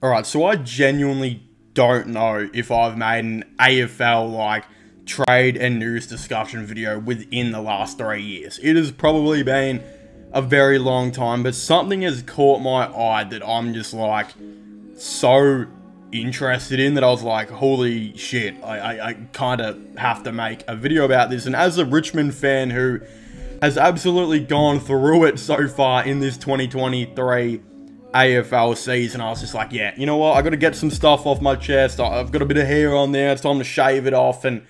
Alright, so I genuinely don't know if I've made an AFL, like, trade and news discussion video within the last 3 years. It has probably been a very long time, but something has caught my eye that I'm just, like, so interested in that I was like, holy shit, I kind of have to make a video about this. And as a Richmond fan who has absolutely gone through it so far in this 2023 AFL season, I was just like, yeah, you know what, I got to get some stuff off my chest. I've got a bit of hair on there, it's time to shave it off. And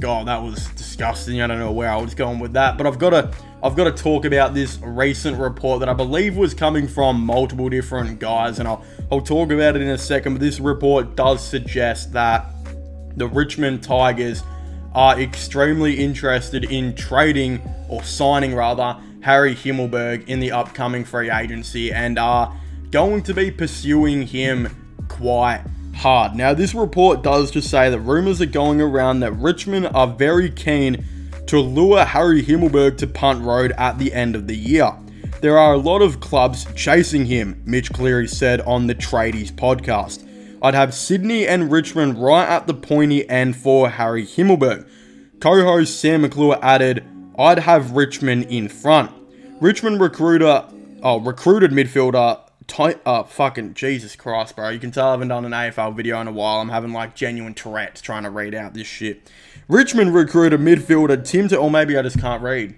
God, that was disgusting. I don't know where I was going with that, but I've got to talk about this recent report that I believe was coming from multiple different guys, and I'll talk about it in a second. But this report does suggest that the Richmond Tigers are extremely interested in trading, or signing rather, Harry Himmelberg in the upcoming free agency, and are going to be pursuing him quite hard. Now, this report does just say that rumors are going around that Richmond are very keen to lure Harry Himmelberg to Punt Road at the end of the year. There are a lot of clubs chasing him, Mitch Cleary said on the Tradies podcast. I'd have Sydney and Richmond right at the pointy end for Harry Himmelberg. Co-host Sam McClure added, I'd have Richmond in front. Richmond recruited midfielder fucking Jesus Christ, bro. You can tell I haven't done an AFL video in a while. I'm having like genuine Tourette's trying to read out this shit. Richmond recruited midfielder Tim Taranto, or maybe I just can't read.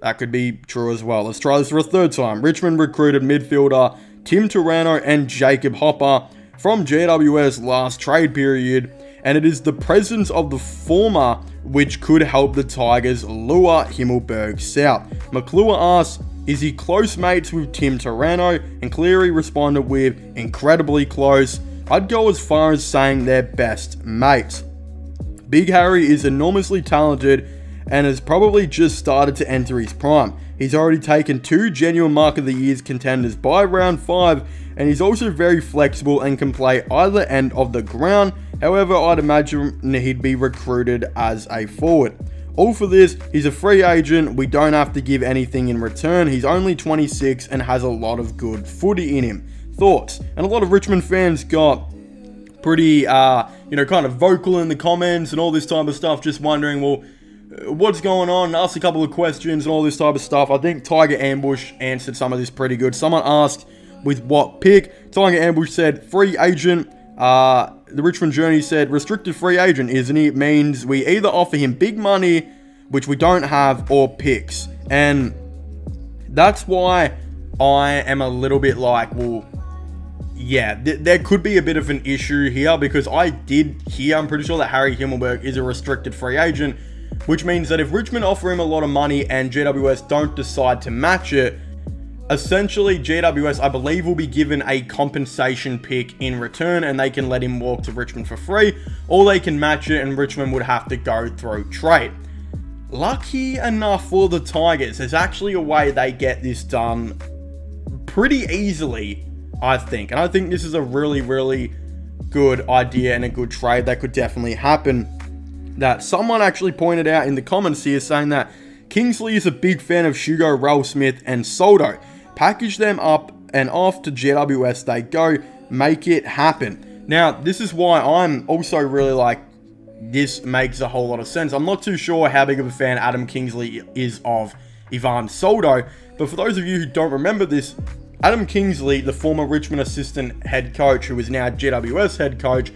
That could be true as well. Let's try this for a third time. Richmond recruited midfielder Tim Taranto and Jacob Hopper from GWS last trade period, and it is the presence of the former which could help the Tigers lure Himmelberg south. McClure asks, is he close mates with Tim Taranto? And Cleary responded with, incredibly close. I'd go as far as saying they're best mates. Big Harry is enormously talented and has probably just started to enter his prime. He's already taken 2 genuine Mark of the Year's contenders by round 5, and he's also very flexible and can play either end of the ground. However, I'd imagine he'd be recruited as a forward. All for this, he's a free agent, we don't have to give anything in return, he's only 26 and has a lot of good footy in him. Thoughts? And a lot of Richmond fans got pretty, you know, kind of vocal in the comments and all this type of stuff, just wondering, well, what's going on? Asked a couple of questions and all this type of stuff. I think Tiger Ambush answered some of this pretty good. Someone asked, with what pick? Tiger Ambush said, free agent. The Richmond Journey said, restricted free agent, isn't he? It means we either offer him big money, which we don't have, or picks. And that's why I am a little bit like, well, yeah, there could be a bit of an issue here, because I did hear, I'm pretty sure that Harry Himmelberg is a restricted free agent, which means that if Richmond offer him a lot of money and GWS don't decide to match it, essentially, GWS, I believe, will be given a compensation pick in return, and they can let him walk to Richmond for free, or they can match it, and Richmond would have to go through trade. Lucky enough for the Tigers, there's actually a way they get this done pretty easily, I think. And I think this is a really, really good idea and a good trade that could definitely happen. That someone actually pointed out in the comments here, saying that Kingsley is a big fan of Hugo Ralphsmith and Soldo. Package them up and off to GWS they go. Make it happen. Now, this is why I'm also really like, this makes a whole lot of sense. I'm not too sure how big of a fan Adam Kingsley is of Ivan Soldo, but for those of you who don't remember this, Adam Kingsley, the former Richmond assistant head coach who is now GWS head coach,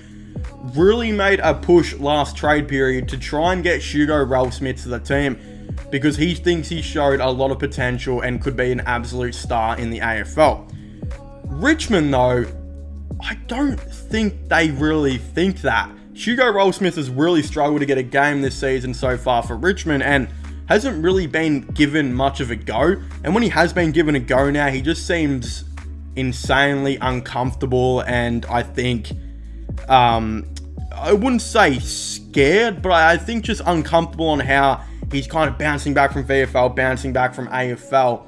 really made a push last trade period to try and get Hugo Ralphsmith to the team, because he thinks he showed a lot of potential and could be an absolute star in the AFL. Richmond, though, I don't think they really think that. Hugo Ralphsmith has really struggled to get a game this season so far for Richmond and hasn't really been given much of a go. And when he has been given a go now, he just seems insanely uncomfortable and I think, I wouldn't say scared, but I think just uncomfortable on how he's kind of bouncing back from VFL, bouncing back from AFL.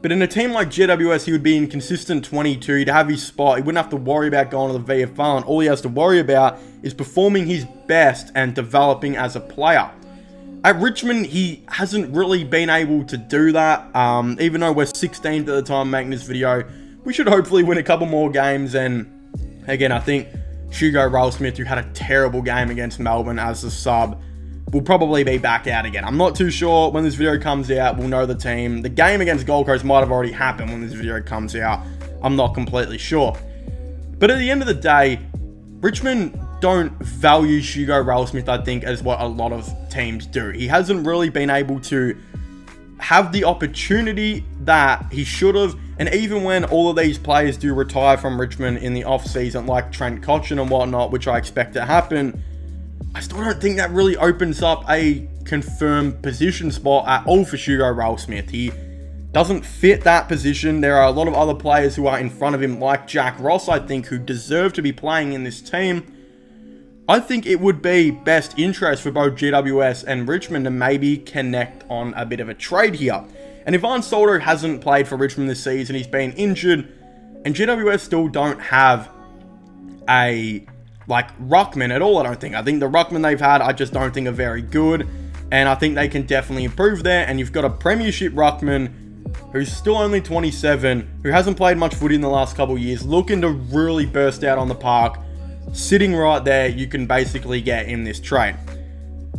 But in a team like GWS, he would be in consistent 22. To have his spot, he wouldn't have to worry about going to the VFL, and all he has to worry about is performing his best and developing as a player. At Richmond, he hasn't really been able to do that. Even though we're 16th at the time making this video, we should hopefully win a couple more games. And again, I think Hugo Ralphsmith, who had a terrible game against Melbourne as a sub, will probably be back out again. I'm not too sure. When this video comes out, we'll know the team. The game against Gold Coast might have already happened when this video comes out. I'm not completely sure. But at the end of the day, Richmond don't value Hugo Ralphsmith, I think, as what a lot of teams do. He hasn't really been able to have the opportunity that he should have. And even when all of these players do retire from Richmond in the offseason, like Trent Cotchin and whatnot, which I expect to happen, I still don't think that really opens up a confirmed position spot at all for Hugo Ralphsmith. He doesn't fit that position. There are a lot of other players who are in front of him, like Jack Ross, I think, who deserve to be playing in this team. I think it would be best interest for both GWS and Richmond to maybe connect on a bit of a trade here. And Ivan Soldo hasn't played for Richmond this season. He's been injured. And GWS still don't have a, like, ruckman at all, I don't think. I think the ruckman they've had, I just don't think are very good. And I think they can definitely improve there. And you've got a premiership ruckman who's still only 27, who hasn't played much footy in the last couple of years, looking to really burst out on the park. Sitting right there, you can basically get in this trade.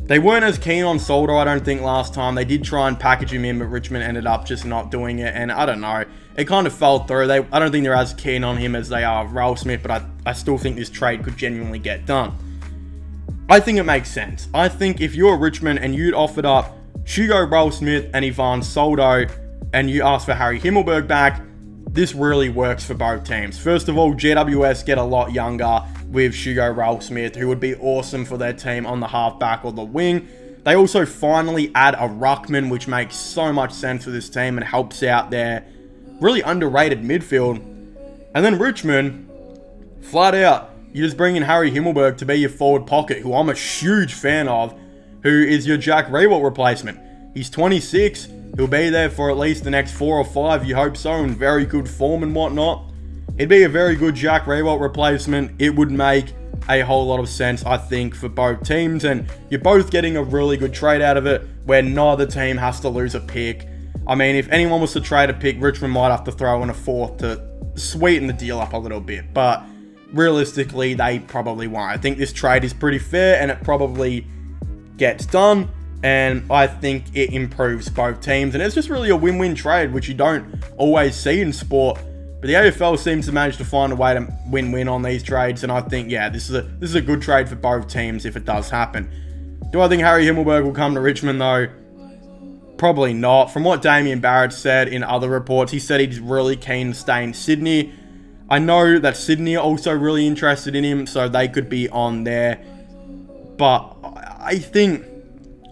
They weren't as keen on Soldo, I don't think, last time. They did try and package him in, but Richmond ended up just not doing it. And I don't know, it kind of fell through. I don't think they're as keen on him as they are Ralphsmith, but I still think this trade could genuinely get done. I think it makes sense. I think if you're Richmond and you'd offered up Hugo Ralphsmith and Ivan Soldo, and you asked for Harry Himmelberg back, this really works for both teams. First of all, GWS get a lot younger with Hugo Ralphsmith, who would be awesome for their team on the halfback or the wing. They also finally add a ruckman, which makes so much sense for this team and helps out their really underrated midfield. And then Richmond, flat out, you just bring in Harry Himmelberg to be your forward pocket, who I'm a huge fan of, who is your Jack Riewoldt replacement. He's 26. He'll be there for at least the next 4 or 5, you hope so, in very good form and whatnot. It'd be a very good Jack Riewoldt replacement. It would make a whole lot of sense, I think, for both teams. And you're both getting a really good trade out of it where neither team has to lose a pick. I mean, if anyone was to trade a pick, Richmond might have to throw in a fourth to sweeten the deal up a little bit. But realistically, they probably won't. I think this trade is pretty fair and it probably gets done. And I think it improves both teams. And it's just really a win-win trade, which you don't always see in sport. But the AFL seems to manage to find a way to win-win on these trades. And I think, yeah, this is a good trade for both teams if it does happen. Do I think Harry Himmelberg will come to Richmond, though? Probably not. From what Damian Barrett said in other reports, he said he's really keen to stay in Sydney. I know that Sydney are also really interested in him, so they could be on there. But I think...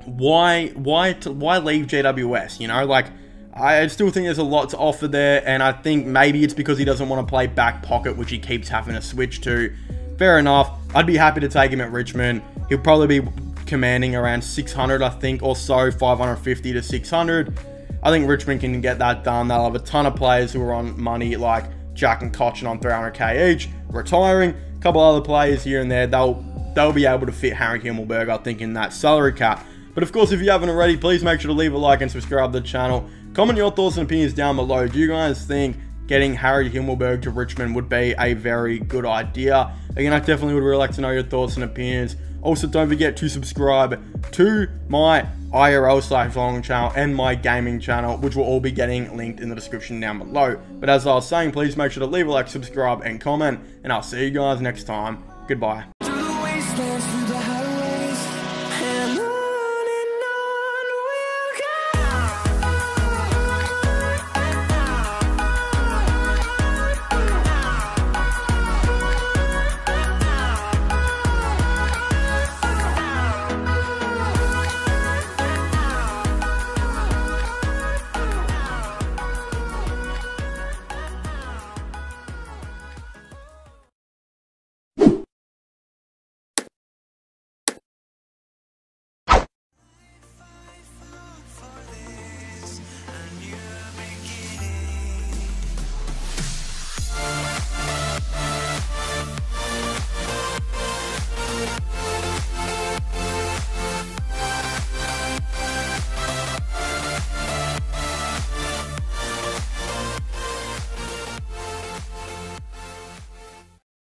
why leave GWS, you know? Like, I still think there's a lot to offer there, and I think maybe it's because he doesn't want to play back pocket, which he keeps having to switch to. Fair enough. I'd be happy to take him at Richmond. He'll probably be commanding around 600, I think, or so, 550 to 600. I think Richmond can get that done. They'll have a ton of players who are on money, like Jack and Cotchin on 300k each, retiring. A couple other players here and there. They'll be able to fit Harry Himmelberg, I think, in that salary cap. But of course, if you haven't already, please make sure to leave a like and subscribe to the channel. Comment your thoughts and opinions down below. Do you guys think getting Harry Himmelberg to Richmond would be a very good idea? Again, I definitely would really like to know your thoughts and opinions. Also, don't forget to subscribe to my IRL/vlogging channel and my gaming channel, which will all be getting linked in the description down below. But as I was saying, please make sure to leave a like, subscribe, and comment. And I'll see you guys next time. Goodbye.